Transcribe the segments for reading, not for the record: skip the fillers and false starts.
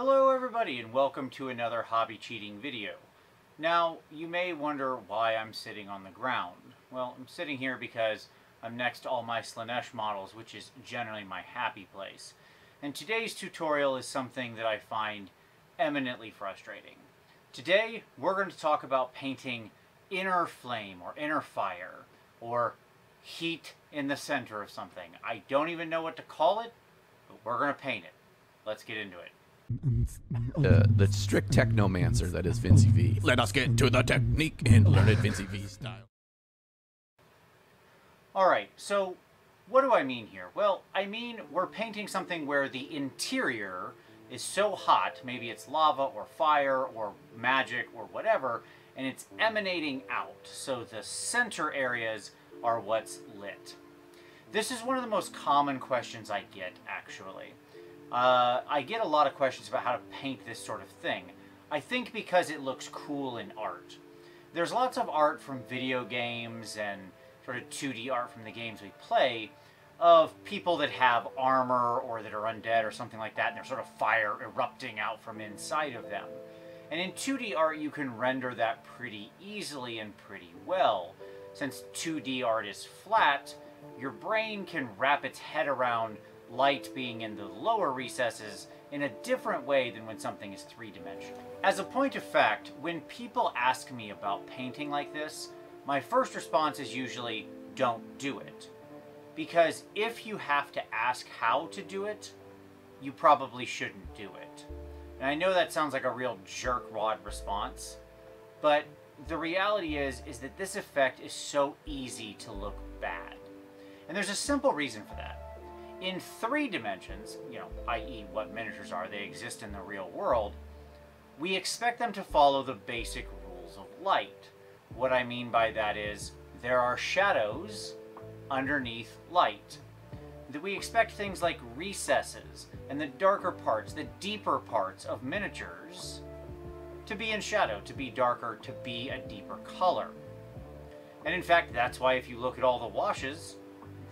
Hello everybody and welcome to another hobby cheating video. Now you may wonder why I'm sitting on the ground. Well, I'm sitting here because I'm next to all my Slaanesh models, which is generally my happy place. And today's tutorial is something that I find eminently frustrating. Today we're going to talk about painting inner flame or inner fire or heat in the center of something. I don't even know what to call it, but we're going to paint it. Let's get into it. The strict technomancer that is Vinci V. Let us get to the technique and learn it Vinci V style. Alright, so what do I mean here? Well, I mean we're painting something where the interior is so hot, maybe it's lava or fire or magic or whatever, and it's emanating out, so the center areas are what's lit. This is one of the most common questions I get, actually. I get a lot of questions about how to paint this sort of thing. I think because it looks cool in art. There's lots of art from video games and sort of 2D art from the games we play of people that have armor or that are undead or something like that, and there's sort of fire erupting out from inside of them. And in 2D art, you can render that pretty easily and pretty well. Since 2D art is flat, your brain can wrap its head around light being in the lower recesses in a different way than when something is three-dimensional. As a point of fact, when people ask me about painting like this, my first response is usually, don't do it. Because if you have to ask how to do it, you probably shouldn't do it. And I know that sounds like a real jerkwad response, but the reality is that this effect is so easy to look bad. And there's a simple reason for that. In three dimensions, you know, i.e. what miniatures are, they exist in the real world, we expect them to follow the basic rules of light. What I mean by that is there are shadows underneath light. We expect things like recesses and the darker parts, the deeper parts of miniatures to be in shadow, to be darker, to be a deeper color. And in fact, that's why if you look at all the washes,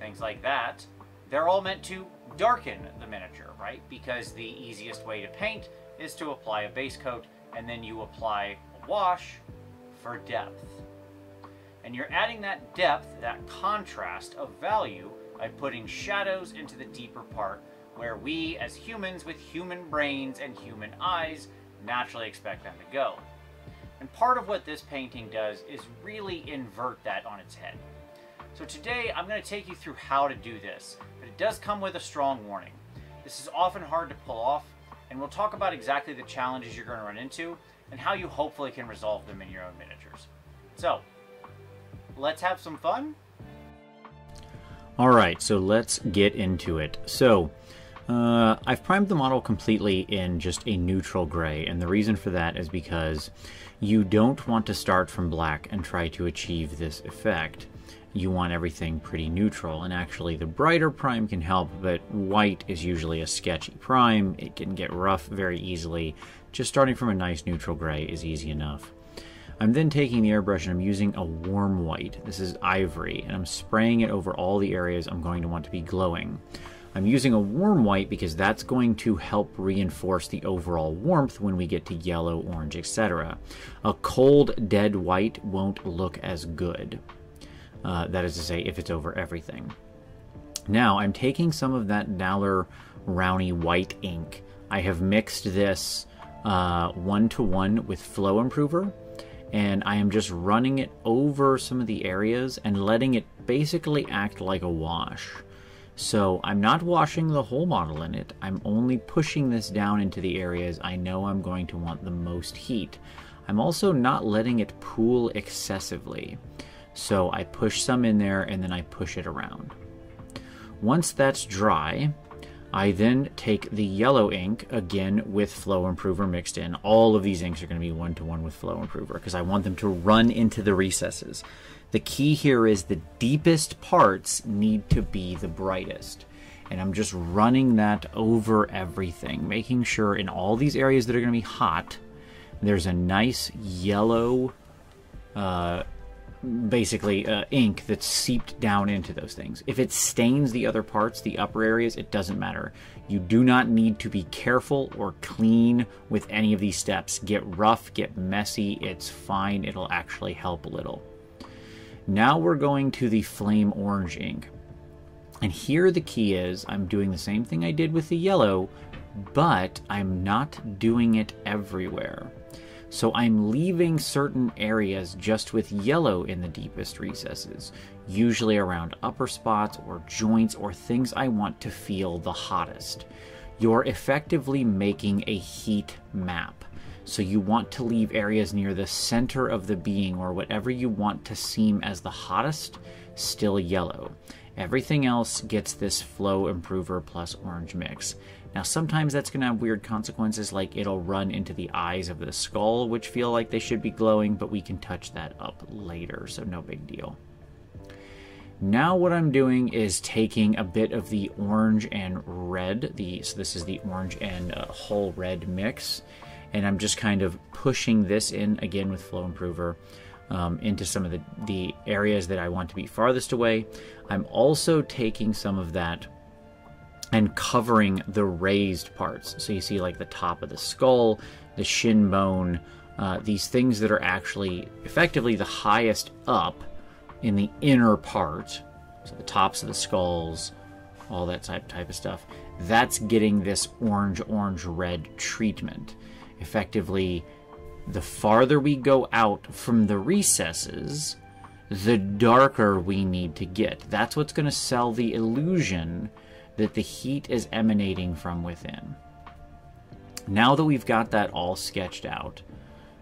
things like that, they're all meant to darken the miniature, right? Because the easiest way to paint is to apply a base coat and then you apply a wash for depth. And you're adding that depth, that contrast of value by putting shadows into the deeper part where we as humans with human brains and human eyes naturally expect them to go. And part of what this painting does is really invert that on its head. So today I'm going to take you through how to do this, but it does come with a strong warning. This is often hard to pull off, and we'll talk about exactly the challenges you're going to run into and how you hopefully can resolve them in your own miniatures. So let's have some fun. All right, so let's get into it. So I've primed the model completely in just a neutral gray, and the reason for that is because you don't want to start from black and try to achieve this effect. You want everything pretty neutral, and actually the brighter prime can help, but white is usually a sketchy prime. It can get rough very easily. Just starting from a nice neutral gray is easy enough. I'm then taking the airbrush and I'm using a warm white. This is ivory, and I'm spraying it over all the areas I'm going to want to be glowing. I'm using a warm white because that's going to help reinforce the overall warmth when we get to yellow, orange, etc. A cold, dead white won't look as good. That is to say, if it's over everything. Now, I'm taking some of that Daler Rowney white ink. I have mixed this one-to-one with Flow Improver, and I am just running it over some of the areas and letting it basically act like a wash. So I'm not washing the whole model in it. I'm only pushing this down into the areas I know I'm going to want the most heat. I'm also not letting it pool excessively. So I push some in there and then I push it around. Once that's dry, I then take the yellow ink, again with Flow Improver mixed in. All of these inks are going to be one-to-one with Flow Improver because I want them to run into the recesses. The key here is the deepest parts need to be the brightest. And I'm just running that over everything, making sure in all these areas that are going to be hot, there's a nice yellow basically ink that's seeped down into those things. If it stains the other parts, the upper areas, it doesn't matter. You do not need to be careful or clean with any of these steps. Get rough, get messy, it's fine. It'll actually help a little. Now we're going to the flame orange ink. And here the key is, I'm doing the same thing I did with the yellow, but I'm not doing it everywhere. So I'm leaving certain areas just with yellow in the deepest recesses, usually around upper spots or joints or things I want to feel the hottest. You're effectively making a heat map. So you want to leave areas near the center of the being or whatever you want to seem as the hottest, still yellow. Everything else gets this flow improver plus orange mix. Now sometimes that's going to have weird consequences, like it'll run into the eyes of the skull, which feel like they should be glowing, but we can touch that up later, so no big deal. Now what I'm doing is taking a bit of the orange and red, so this is the orange and whole red mix, and I'm just kind of pushing this in, again with flow improver, into some of the areas that I want to be farthest away. I'm also taking some of that and covering the raised parts. So you see like the top of the skull, the shin bone, these things that are actually effectively the highest up in the inner part. So the tops of the skulls, all that type of stuff. That's getting this orange-red treatment. Effectively, the farther we go out from the recesses, the darker we need to get. That's what's going to sell the illusion that the heat is emanating from within. Now that we've got that all sketched out,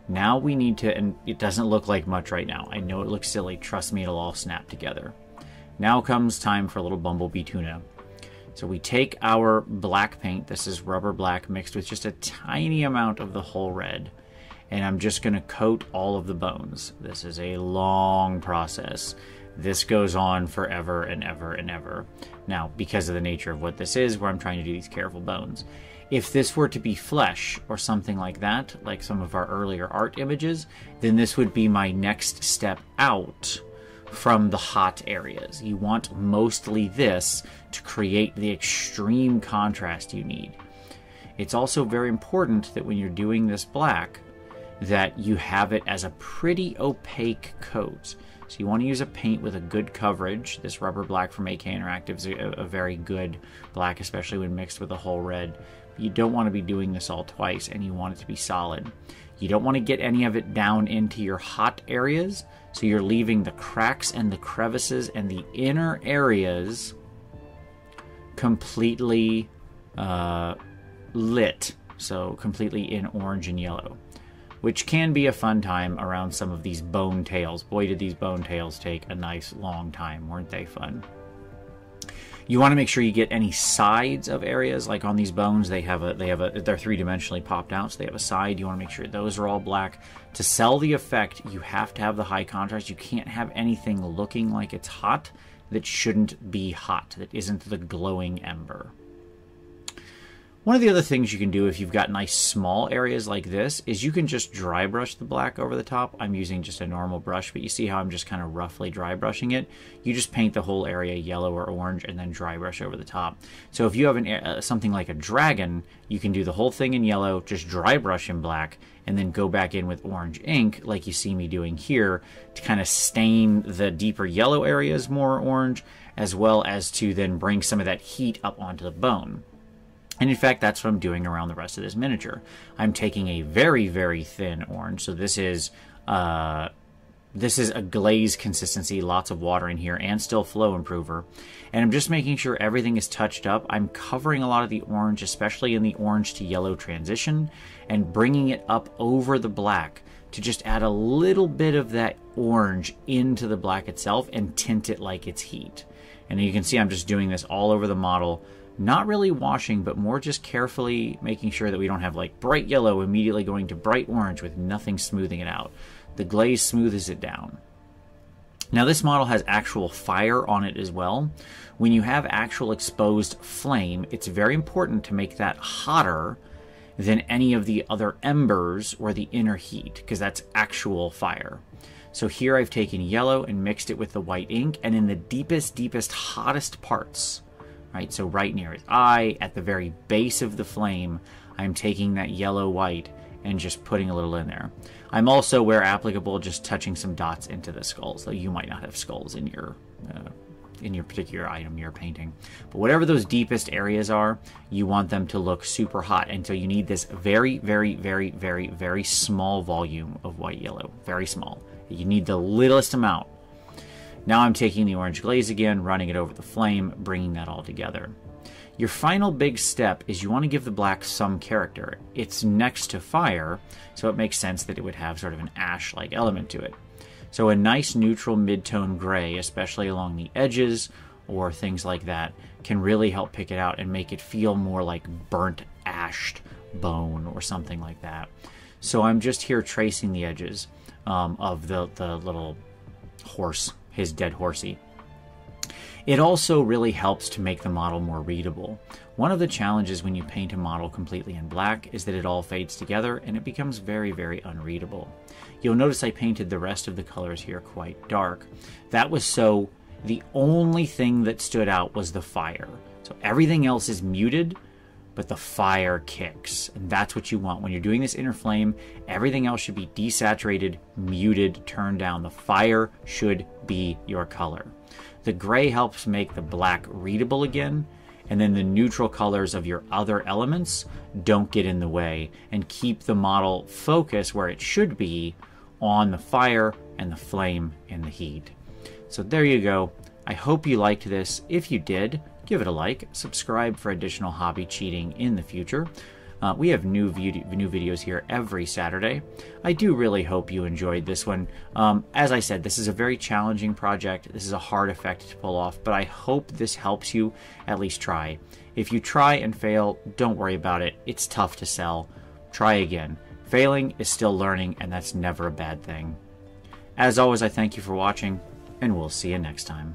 now we need to, and it doesn't look like much right now. I know it looks silly. Trust me, it'll all snap together. Now comes time for a little bumblebee tuna. So we take our black paint. This is rubber black mixed with just a tiny amount of the whole red. And I'm just going to coat all of the bones. This is a long process. This goes on forever and ever and ever. Now, because of the nature of what this is, where I'm trying to do these careful bones. If this were to be flesh or something like that, like some of our earlier art images, then this would be my next step out from the hot areas. You want mostly this to create the extreme contrast you need. It's also very important that when you're doing this black, that you have it as a pretty opaque coat. So you want to use a paint with a good coverage. This rubber black from AK Interactive is a very good black, especially when mixed with a whole red. You don't want to be doing this all twice, and you want it to be solid. You don't want to get any of it down into your hot areas, so you're leaving the cracks and the crevices and the inner areas completely lit, so completely in orange and yellow, which can be a fun time around some of these bone tails. Boy, did these bone tails take a nice long time. Weren't they fun? You want to make sure you get any sides of areas. Like on these bones, they're three-dimensionally popped out, so they have a side. You want to make sure those are all black. To sell the effect, you have to have the high contrast. You can't have anything looking like it's hot that shouldn't be hot, that isn't the glowing ember. One of the other things you can do if you've got nice small areas like this is you can just dry brush the black over the top. I'm using just a normal brush, but you see how I'm just kind of roughly dry brushing it? You just paint the whole area yellow or orange and then dry brush over the top. So if you have something like a dragon, you can do the whole thing in yellow, just dry brush in black, and then go back in with orange ink like you see me doing here to kind of stain the deeper yellow areas more orange, as well as to then bring some of that heat up onto the bone. And in fact, that's what I'm doing around the rest of this miniature. I'm taking a very, very thin orange. So this is a glaze consistency, lots of water in here, and still flow improver. And I'm just making sure everything is touched up. I'm covering a lot of the orange, especially in the orange to yellow transition, and bringing it up over the black to just add a little bit of that orange into the black itself and tint it like it's heat. And you can see I'm just doing this all over the model. Not really washing, but more just carefully making sure that we don't have like bright yellow immediately going to bright orange with nothing smoothing it out. The glaze smooths it down. Now this model has actual fire on it as well. When you have actual exposed flame, it's very important to make that hotter than any of the other embers or the inner heat, because that's actual fire. So here I've taken yellow and mixed it with the white ink, and in the deepest, hottest parts, right? So right near his eye, at the very base of the flame, I'm taking that yellow white and just putting a little in there. I'm also, where applicable, just touching some dots into the skulls, though you might not have skulls in your particular item you're painting. But whatever those deepest areas are, you want them to look super hot. And so you need this very small volume of white yellow, very small. You need the littlest amount. Now I'm taking the orange glaze again, running it over the flame, bringing that all together. Your final big step is you want to give the black some character. It's next to fire, so it makes sense that it would have sort of an ash-like element to it. So a nice neutral mid-tone gray, especially along the edges or things like that, can really help pick it out and make it feel more like burnt, ashed bone or something like that. So I'm just here tracing the edges of the little horse, his dead horsey. It also really helps to make the model more readable. One of the challenges when you paint a model completely in black is that it all fades together and it becomes very unreadable. You'll notice I painted the rest of the colors here quite dark. That was so the only thing that stood out was the fire. So everything else is muted, but the fire kicks. And that's what you want. When you're doing this inner flame, everything else should be desaturated, muted, turned down. The fire should be your color. The gray helps make the black readable again, and then the neutral colors of your other elements don't get in the way and keep the model focused where it should be on the fire and the flame and the heat. So there you go. I hope you liked this. If you did, give it a like, subscribe for additional hobby cheating in the future. We have new videos here every Saturday. I do really hope you enjoyed this one. As I said, this is a very challenging project. This is a hard effect to pull off, but I hope this helps you at least try. If you try and fail, don't worry about it. It's tough to sell. Try again. Failing is still learning, and that's never a bad thing. As always, I thank you for watching, and we'll see you next time.